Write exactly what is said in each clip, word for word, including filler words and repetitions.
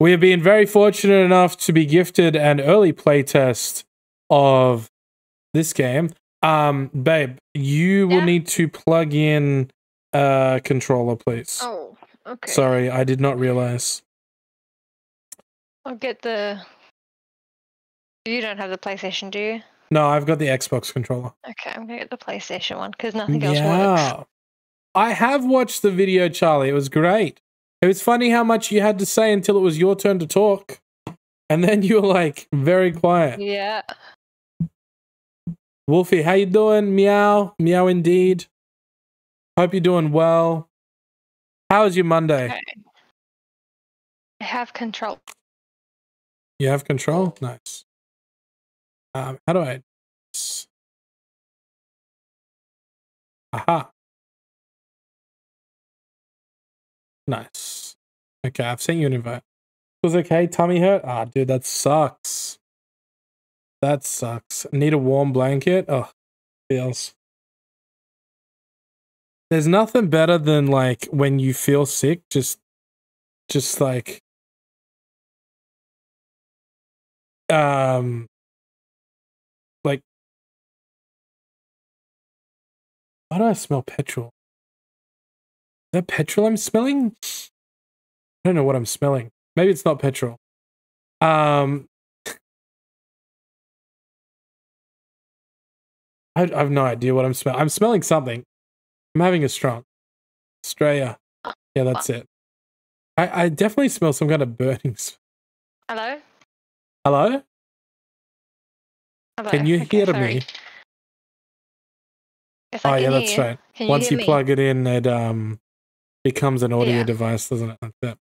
We have been very fortunate enough to be gifted an early playtest of this game. Um, babe, you yeah. will need to plug in a controller, please. Oh, okay. Sorry, I did not realize. I'll get the... You don't have the PlayStation, do you? No, I've got the Xbox controller. Okay, I'm going to get the PlayStation one because nothing else yeah. works. I have watched the video, Charlie. It was great. It was funny how much you had to say until it was your turn to talk. And then you were like very quiet. Yeah. Wolfie, how you doing? Meow. Meow indeed. Hope you're doing well. How was your Monday? Okay. I have control. You have control? Nice. Um, how do I... Aha. Nice. Okay, I've sent you an invite. It was okay. Tummy hurt? Ah, dude, that sucks. That sucks. Need a warm blanket? Oh, feels. There's nothing better than, like, when you feel sick, just, just, like, um, like, why do I smell petrol? Is that petrol I'm smelling? I don't know what I'm smelling. Maybe it's not petrol. Um, I, I have no idea what I'm smelling. I'm smelling something. I'm having a strong. Australia. Yeah, that's it. I, I definitely smell some kind of burning smell. Hello? Hello? Hello? Can you okay, hear sorry. me? Yes, oh, yeah, that's right. You. You Once you me? plug it in, it... um. becomes an audio yeah. device, doesn't it? Like that.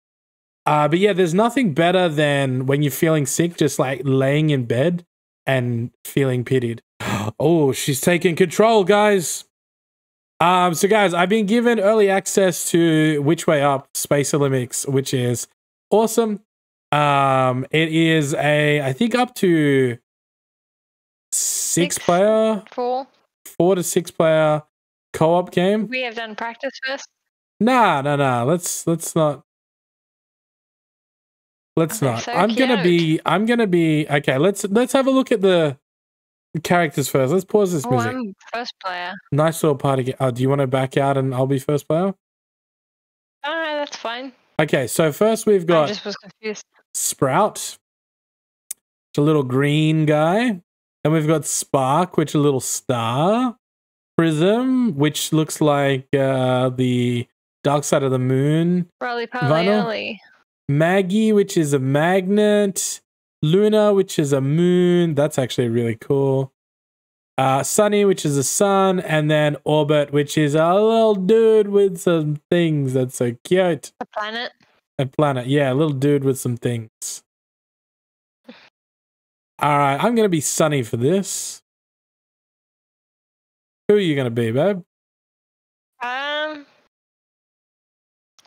Uh, but yeah, there's nothing better than when you're feeling sick, just like laying in bed and feeling pitied. Oh, she's taking control, guys. Um, so guys, I've been given early access to Which Way Up, Space Olympics, which is awesome. Um, it is a, I think up to six, six player, four, four to six player co-op game. We have done practice first. Nah, nah, nah. Let's let's not. Let's okay, not. So I'm cute. gonna be. I'm gonna be. Okay. Let's let's have a look at the characters first. Let's pause this oh, music. I'm first player. Nice little party. Oh, do you want to back out and I'll be first player? Oh, no, that's fine. Okay. So first we've got. I just was confused. Sprout, a little green guy, and we've got Spark, which is a little star. Prism, which looks like uh, the dark side of the moon. Probably, probably early. Maggie, which is a magnet. Luna, which is a moon. That's actually really cool. Uh, Sunny, which is a sun. And then Orbit, which is a little dude with some things. That's so cute. A planet. A planet. Yeah, a little dude with some things. All right, I'm going to be Sunny for this. Who are you going to be, babe? Um,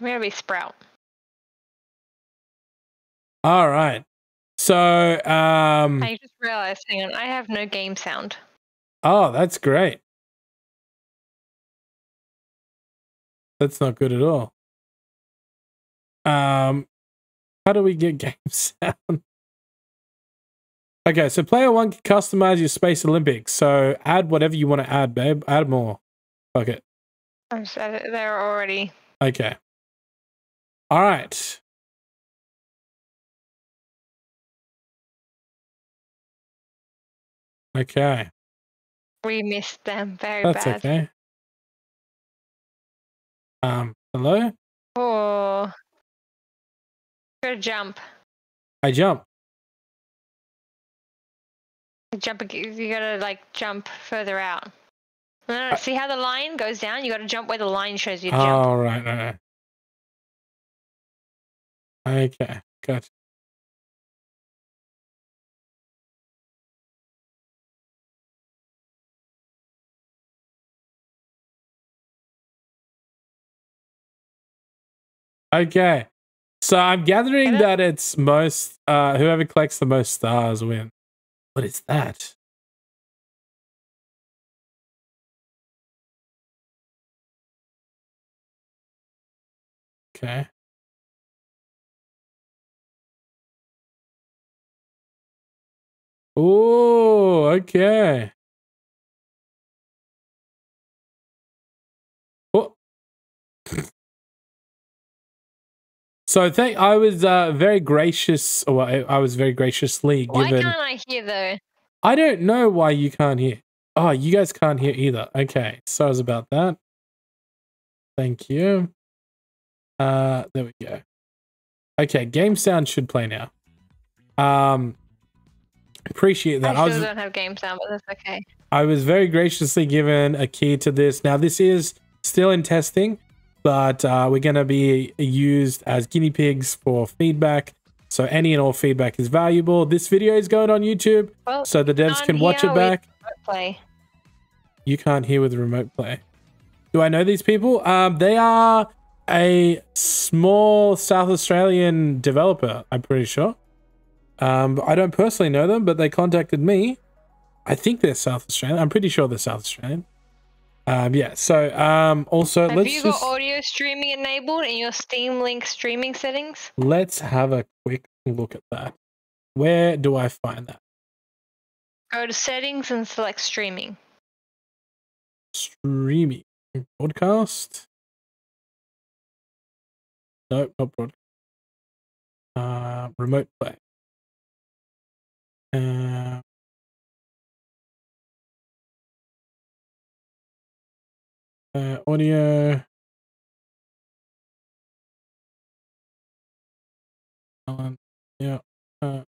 I'm going to be Sprout. All right. So, um... I just realized, hang on, I have no game sound. Oh, that's great. That's not good at all. Um, how do we get game sound? Okay, so player one can customize your Space Olympics. So add whatever you want to add, babe. Add more. Fuck it. I'm sorry, they're already. Okay. All right. Okay. We missed them very That's bad. That's okay. Um, hello? Oh. Go jump. I jump. Jump! You gotta like jump further out. No, no, see how the line goes down. You gotta jump where the line shows you. Jump. Oh right, right, right. Okay, gotcha. Okay, so I'm gathering Hello? that it's most uh, whoever collects the most stars wins. What is that? Okay. Oh, okay. Oh. So thank. I was uh, very gracious. Well, I, I was very graciously given. Why can't I hear though? I don't know why you can't hear. Oh, you guys can't hear either. Okay, sorry about that. Thank you. Uh, there we go. Okay, game sound should play now. Um, appreciate that. I, I still was, don't have game sound, but that's okay. I was very graciously given a key to this. Now, this is still in testing, but uh, we're going to be used as guinea pigs for feedback. So any and all feedback is valuable. This video is going on YouTube, well, so the devs can watch it back. Play. You can't hear with remote play. Do I know these people? Um, they are a small South Australian developer, I'm pretty sure. Um, I don't personally know them, but they contacted me. I think they're South Australian. I'm pretty sure they're South Australian. Um, yeah, so um, also have let's you got just, audio streaming enabled in your Steam Link streaming settings? Let's have a quick look at that. Where do I find that? Go to settings and select streaming. Streaming. Broadcast? No, not broadcast. Uh, remote play. Uh, uh, audio. Um, yeah. Uh,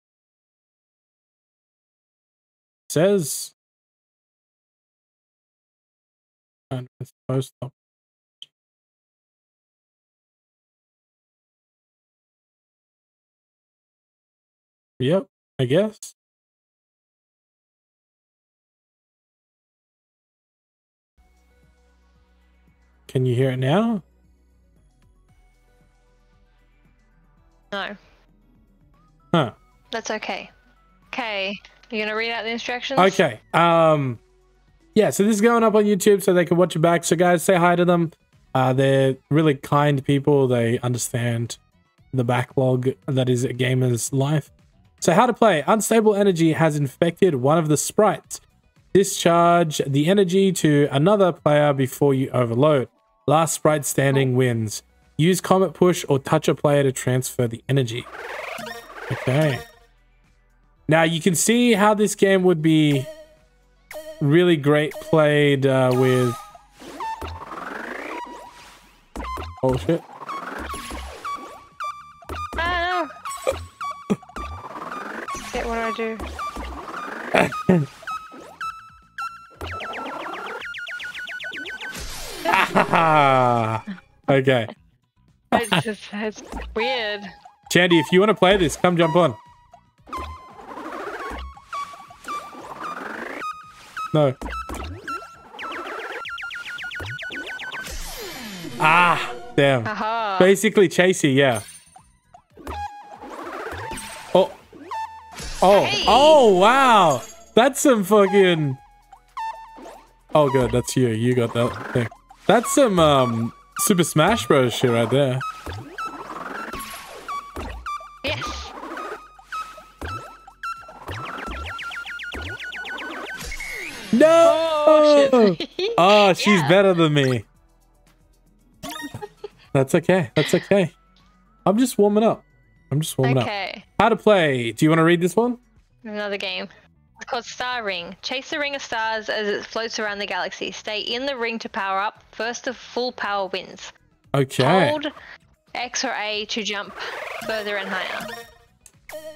says. And it's post up. Yep, I guess. Can you hear it now? No. Huh. That's okay. Okay. You're gonna read out the instructions? Okay. Um Yeah, so this is going up on YouTube so they can watch it back. So guys, say hi to them. Uh, they're really kind people. They understand the backlog that is a gamer's life. So how to play. Unstable energy has infected one of the sprites. Discharge the energy to another player before you overload. Last sprite standing wins. Use Comet Push or touch a player to transfer the energy. Okay. Now you can see how this game would be really great played uh, with... Oh shit. Ah, no. Shit, what do I do? Ah, okay. It's just, it's weird. Chandy, if you want to play this, come jump on. No. Ah, damn. Aha. Basically chasey, yeah. Oh. Oh. Hey. Oh, wow. That's some fucking... Oh, good. That's you. You got that thing. That's some um, Super Smash Bros shit right there. Yes. No! Oh, shit. Oh, she's yeah. better than me. That's okay. That's okay. I'm just warming up. I'm just warming okay. up. Okay. How to play. Do you want to read this one? Another game. It's called Star Ring. Chase the ring of stars as it floats around the galaxy. Stay in the ring to power up. First to full power wins. Okay. Hold X or A to jump further and higher.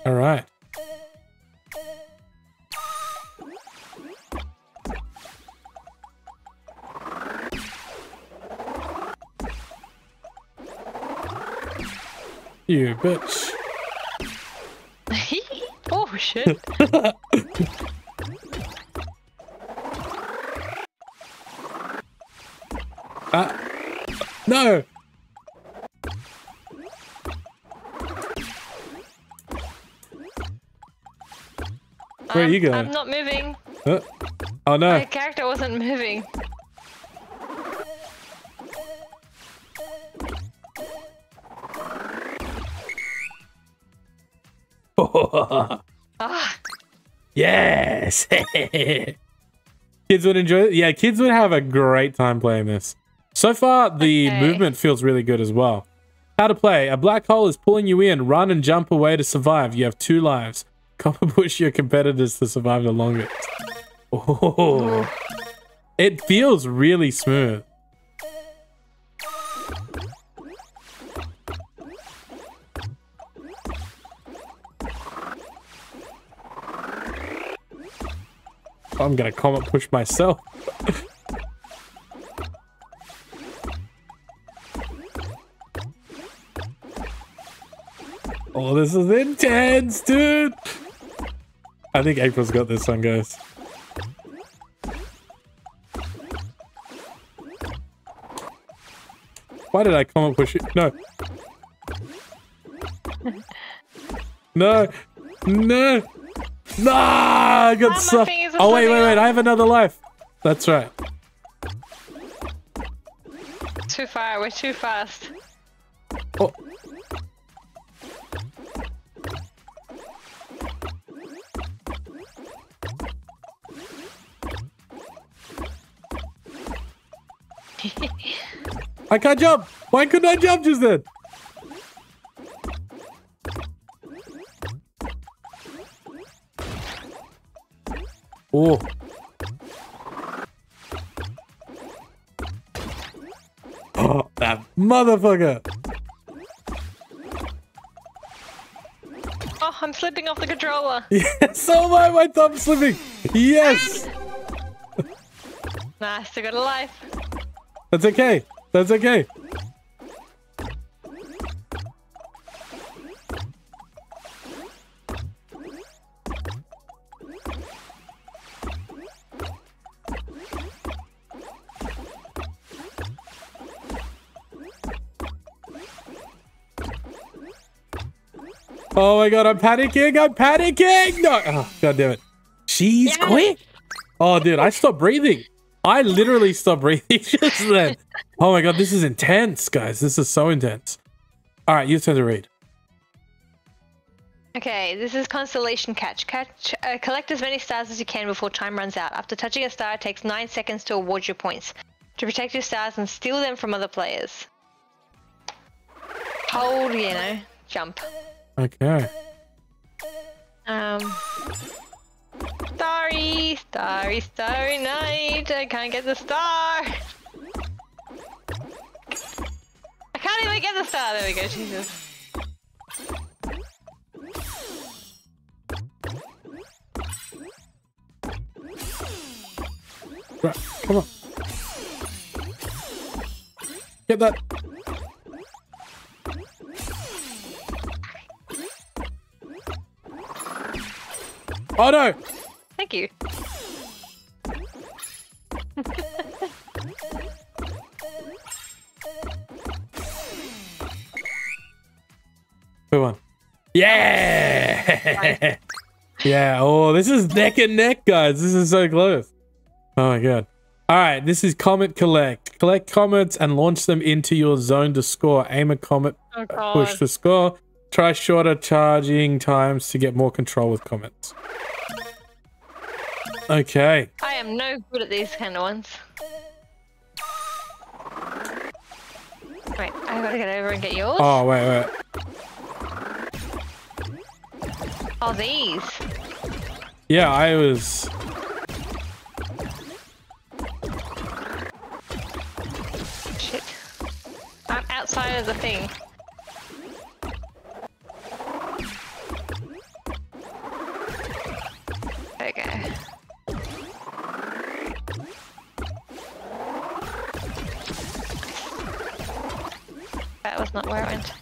All right. You bitch. Oh shit. Uh, no. Where um, are you going? I'm not moving. Uh, oh no. My character wasn't moving. Ah. Yes! Kids would enjoy it. Yeah, kids would have a great time playing this. So far, the okay. movement feels really good as well. How to play. A black hole is pulling you in. Run and jump away to survive. You have two lives. Copper push your competitors to survive the longest. Oh. It feels really smooth. I'm gonna comet push myself. Oh, this is intense, dude. I think April's got this one, guys. Why did I comet push it? No. No. No. No, I got stuck. Oh, wait, wait, wait. I have another life. That's right. Too far. We're too fast. Oh. I can't jump. Why couldn't I jump just then? Oh. Oh, that motherfucker. Oh, I'm slipping off the controller. Yeah, so am I. My thumb's slipping. Yes. Nah, I still got a life. That's okay. That's okay. Oh my god, I'm panicking, I'm panicking! No, oh, god damn it. She's yeah. quick! Oh dude, I stopped breathing. I literally stopped breathing just then. Oh my god, this is intense, guys. This is so intense. Alright, your turn to read. Okay, this is Constellation Catch. Catch uh, collect as many stars as you can before time runs out. After touching a star, it takes nine seconds to award your points. To protect your stars and steal them from other players. Hold, you know, jump. Okay. Um. Starry, starry, starry night. I can't get the star. I can't even get the star. There we go. Jesus. Right, come on. Get that. Oh no! Thank you. Who won? Yeah! Yeah, oh, this is neck and neck, guys. This is so close. Oh my god. Alright, this is Comet Collect. Collect comets and launch them into your zone to score. Aim a comet, oh push to score. Try shorter charging times to get more control with comets. Okay. I am no good at these kind of ones. Wait, I gotta get over and get yours. Oh, wait, wait. Oh, these. Yeah, I was... Shit. I'm outside of the thing. Okay. That was not where it went.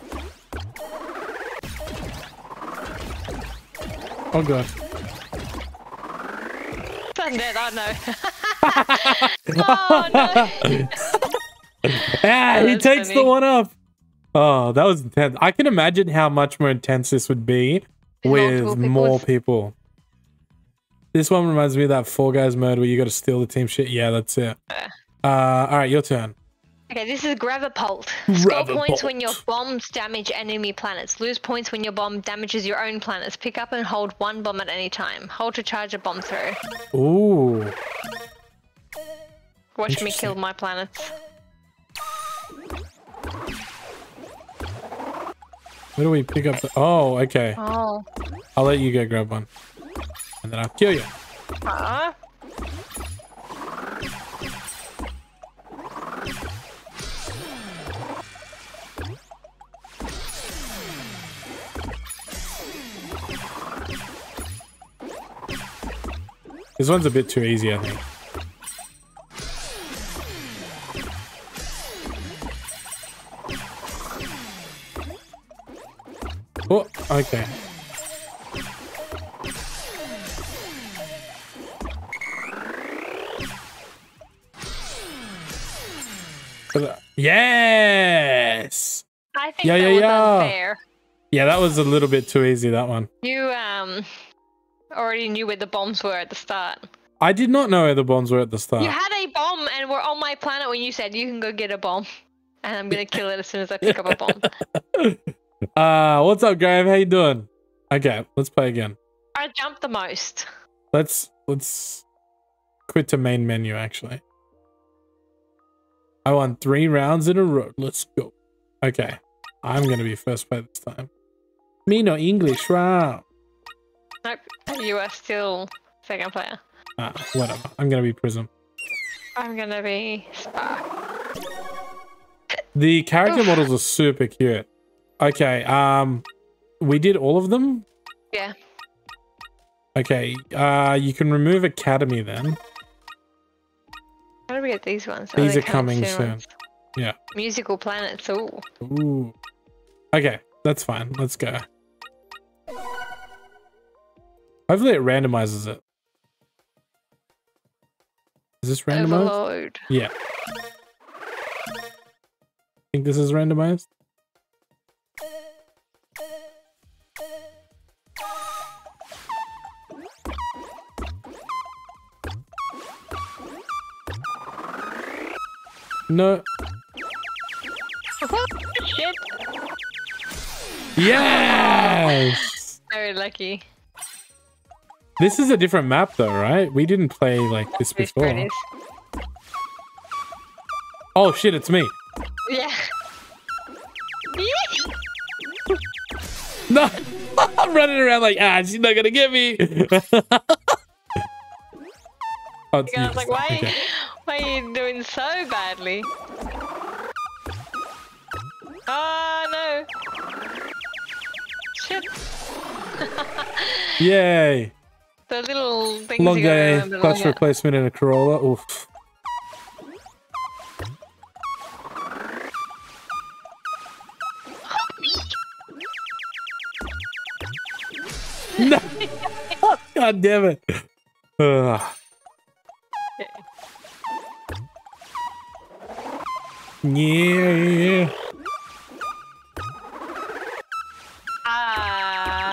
Oh god. I'm dead, oh no. Oh no. Ah, he takes funny. the one up. Oh, that was intense. I can imagine how much more intense this would be with, with more people. This one reminds me of that Fall Guys mode where you got to steal the team shit. Yeah, that's it. Uh, all right, your turn. Okay, this is Gravapult. Score points when your bombs damage enemy planets. Lose points when your bomb damages your own planets. Pick up and hold one bomb at any time. Hold to charge a bomb throw. Ooh. Watch me kill my planets. Where do we pick up the... Oh, okay. Oh. I'll let you go grab one. And then I'll kill you. Uh-huh. This one's a bit too easy, I think. Oh, okay. Yes! I think yeah, that yeah, was yeah. unfair. Yeah, that was a little bit too easy, that one. You, um... already knew where the bombs were at the start. I did not know where the bombs were at the start. You had a bomb and were on my planet when you said you can go get a bomb. And I'm going to kill it as soon as I pick up a bomb. Uh, what's up, Graham? How you doing? Okay, let's play again. I jumped the most. Let's, let's quit to main menu, actually. I won three rounds in a row. Let's go. Okay. I'm going to be first play this time. Me no English round. Nope, you are still second player. Ah, whatever. I'm gonna be Prism. I'm gonna be Spark. The character Oof. models are super cute. Okay, um, we did all of them? Yeah. Okay, uh, you can remove Academy then. How do we get these ones? These oh, are coming soon. Ones. Yeah. Musical planets, ooh. Ooh. Okay, that's fine. Let's go. Hopefully it randomizes it. Is this randomized? Overload. Yeah. Think this is randomized? No. Shit. Yes! Very lucky. This is a different map though, right? We didn't play like this before. Oh shit, it's me. Yeah. No, I'm running around like, ah, she's not gonna get me. Oh, it's I was like, why, okay. why are you doing so badly? Oh no. Shit. Yay. The little things long day, clutch replacement in a Corolla. Oof. No. God damn it. Ugh. Yeah. Ah.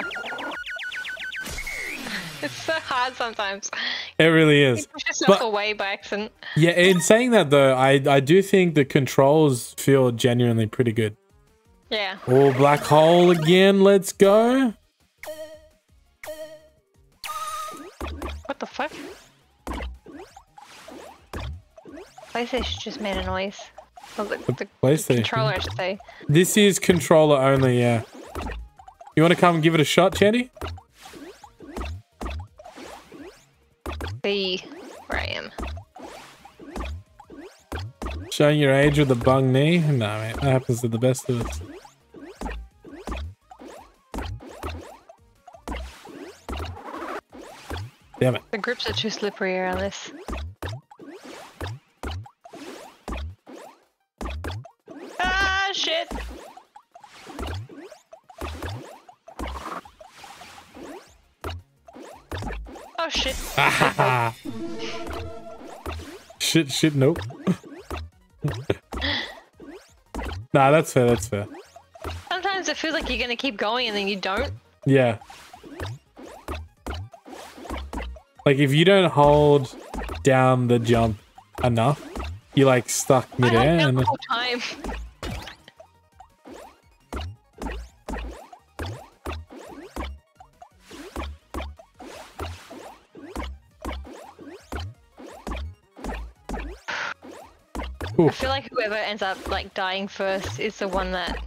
It's so hard sometimes. It really is. You push yourself away by accident. Yeah, in saying that though, I, I do think the controls feel genuinely pretty good. Yeah. Oh, black hole again. Let's go. What the fuck? PlayStation just made a noise. Oh, the, the PlayStation. Controller, I should say. This is controller only, yeah. You want to come and give it a shot, Chandy? See where I am. Showing your age with a bung knee? Nah, man, that happens to the best of us. Damn it. The grips are too slippery around this. Ah, shit! Oh shit. shit, shit, nope. Nah, that's fair, that's fair. Sometimes it feels like you're gonna keep going and then you don't. Yeah. Like if you don't hold down the jump enough, You like stuck me there. I don't know the whole time. Oof. I feel like whoever ends up like dying first is the one that.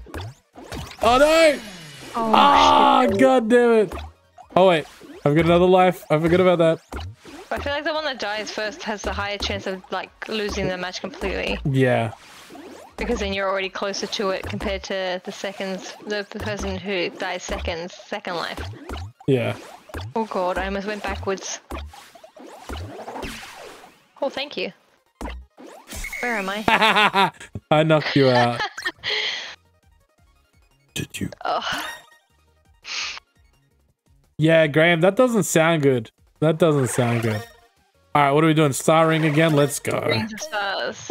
Oh no! Oh, ah, shit. God damn it! Oh wait, I've got another life. I forgot about that. I feel like the one that dies first has the higher chance of like losing the match completely. Yeah. Because then you're already closer to it compared to the seconds, the person who dies seconds, second life. Yeah. Oh god, I almost went backwards. Oh, thank you. Where am I? I knocked you out. Did you? Oh. Yeah, Graham, that doesn't sound good. That doesn't sound good. All right, what are we doing? Star Ring again? Let's go. Rings of stars.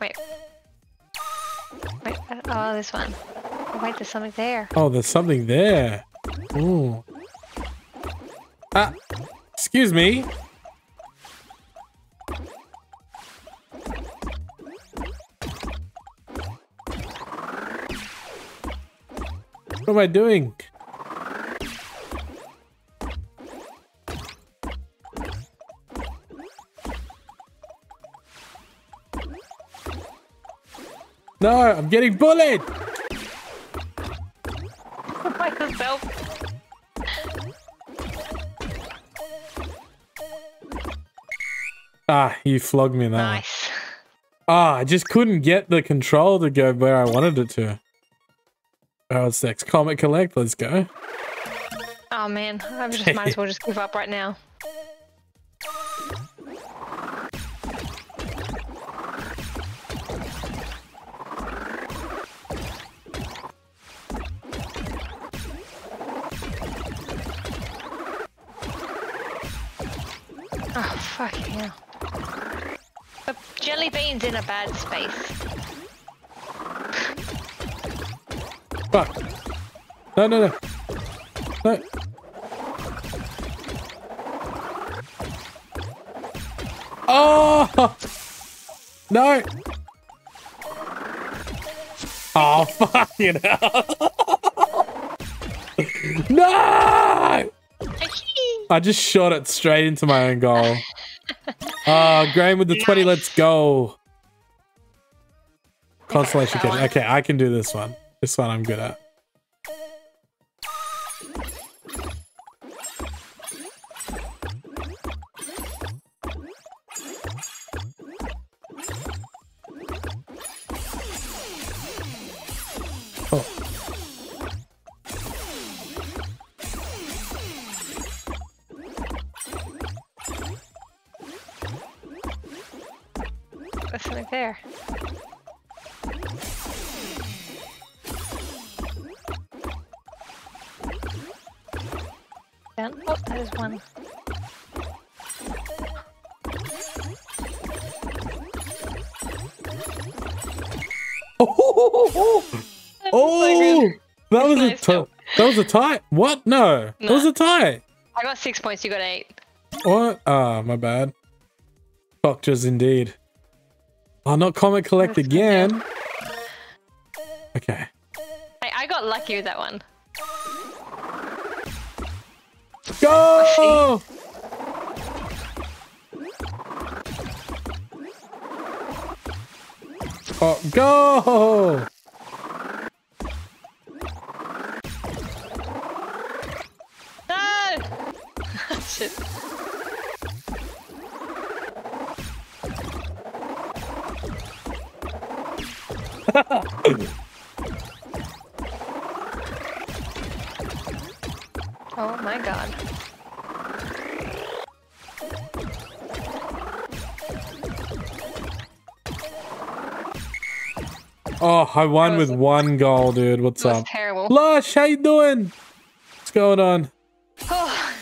Wait. Wait. Oh, this one. Oh, wait, there's something there. Oh, there's something there. Ooh. Ah. Excuse me. What am I doing? No, I'm getting bullied! By yourself. Ah, you flogged me now. Nice. Ah, I just couldn't get the control to go where I wanted it to. Oh, what's next? Comet Collect, let's go. Oh man, I just might as well just give up right now. Oh, fucking hell. The jelly bean's in a bad space. Fuck. No, no, no. No. Oh! No! Oh, fucking hell. No! I just shot it straight into my own goal. Oh, Graham with the nice. twenty, let's go. Constellation Catch. Okay, I can do this one. This one I'm good at. There. And, oh, that is one. Oh, oh, oh, oh. That, oh that was nice a tie. That was a tie. What? No, no, that was a tie. I got six points. You got eight. What? Ah, oh, my bad. Doctors indeed. Oh, not Comet Collect again. Okay. Hey, I got lucky with that one. Go! Oh, go! No! Shit. Oh my god. Oh, I won with one goal, dude. What's up? That was terrible. Lush, how you doing? What's going on? Oh.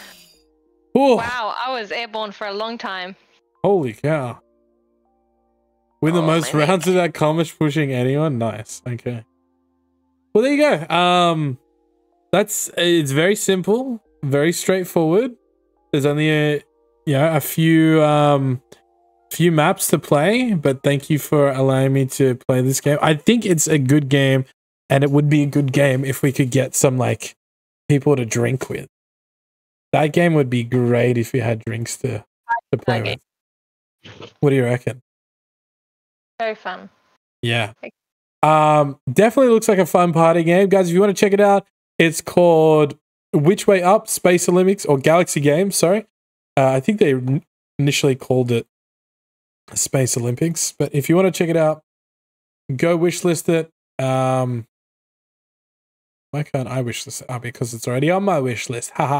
Oh. Wow, I was airborne for a long time. Holy cow. Win the oh, most rounds of that commish pushing anyone. Nice. Okay. Well, there you go. Um, that's it's very simple, very straightforward. There's only a, you know, a few um, few maps to play, but thank you for allowing me to play this game. I think it's a good game, and it would be a good game if we could get some like people to drink with. That game would be great if we had drinks to, to play okay. with. What do you reckon? So fun. Yeah. Um, definitely looks like a fun party game. Guys, if you want to check it out, it's called Which Way Up, Space Olympics, or Galaxy Games, sorry. Uh, I think they initially called it Space Olympics, but if you want to check it out, go wishlist it. Um, why can't I wishlist it? Oh, because it's already on my wishlist. Haha.